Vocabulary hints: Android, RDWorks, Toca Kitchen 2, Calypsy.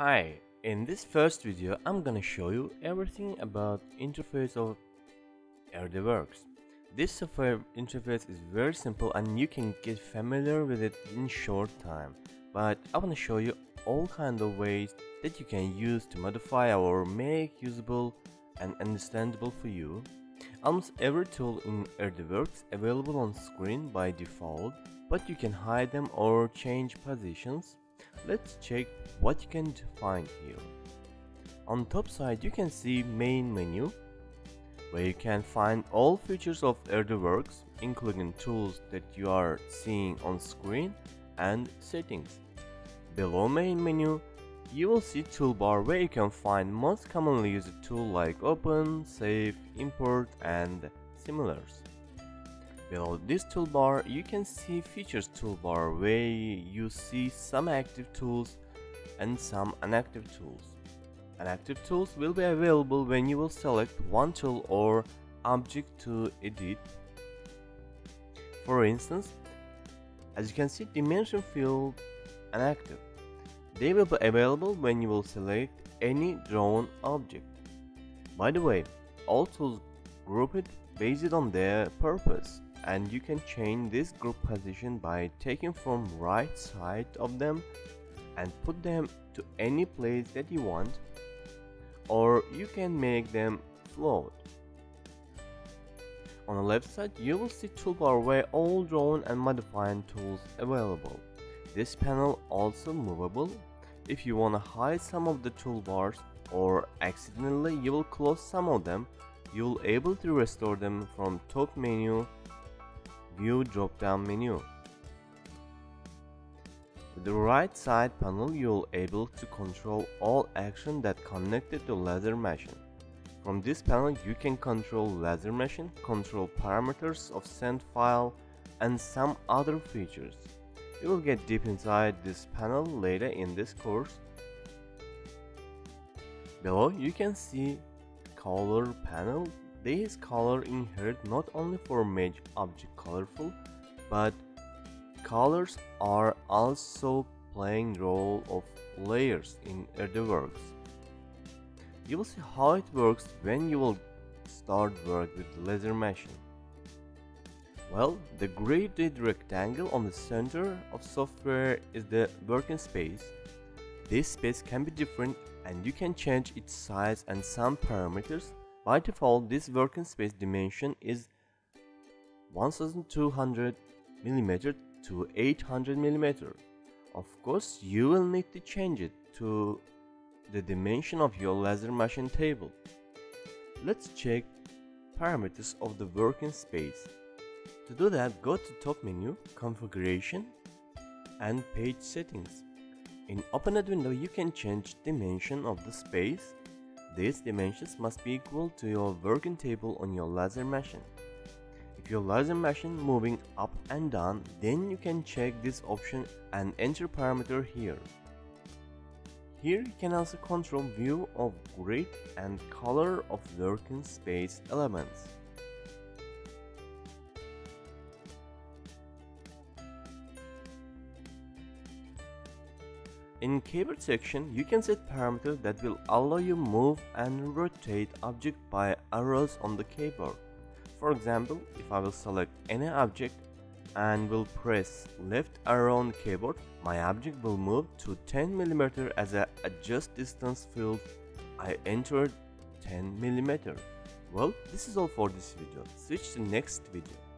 Hi, in this first video I'm gonna show you everything about interface of RDWorks. This software interface is very simple and you can get familiar with it in short time, but I wanna show you all kinds of ways that you can use to modify or make usable and understandable for you. Almost every tool in RDWorks available on screen by default, but you can hide them or change positions. Let's check what you can find here. On top side you can see main menu, where you can find all features of RDWorks, including tools that you are seeing on screen and settings. Below main menu you will see toolbar where you can find most commonly used tools like open, save, import and similars. Below this toolbar you can see features toolbar where you see some active tools and some inactive tools. Inactive tools will be available when you will select one tool or object to edit. For instance, as you can see, dimension field inactive. They will be available when you will select any drawn object. By the way, all tools grouped based on their purpose, and you can change this group position by taking from right side of them and put them to any place that you want, or you can make them float. On the left side you will see toolbar where all drawn and modifying tools available. This panel also movable. If you wanna hide some of the toolbars or accidentally you will close some of them, you will able to restore them from top menu, view drop down menu. With the right side panel you will able to control all action that connected to laser machine. From this panel you can control laser machine, control parameters of send file and some other features. We will get deep inside this panel later in this course. Below you can see color panel. These color inherit not only for make object colorful, but colors are also playing role of layers in RDWorks. You will see how it works when you will start work with laser machine. Well, the gridded rectangle on the center of software is the working space. This space can be different and you can change its size and some parameters. By default, this working space dimension is 1200 mm to 800 mm. Of course, you will need to change it to the dimension of your laser machine table. Let's check parameters of the working space. To do that, go to top menu, configuration and page settings. In opened window you can change dimension of the space. These dimensions must be equal to your working table on your laser machine. If your laser machine moving up and down, then you can check this option and enter parameter here. Here you can also control view of grid and color of working space elements. In keyboard section, you can set parameters that will allow you move and rotate object by arrows on the keyboard. For example, if I will select any object and will press left arrow on the keyboard, my object will move to 10 mm as a adjust distance field. I entered 10 mm. Well, this is all for this video. Switch to next video.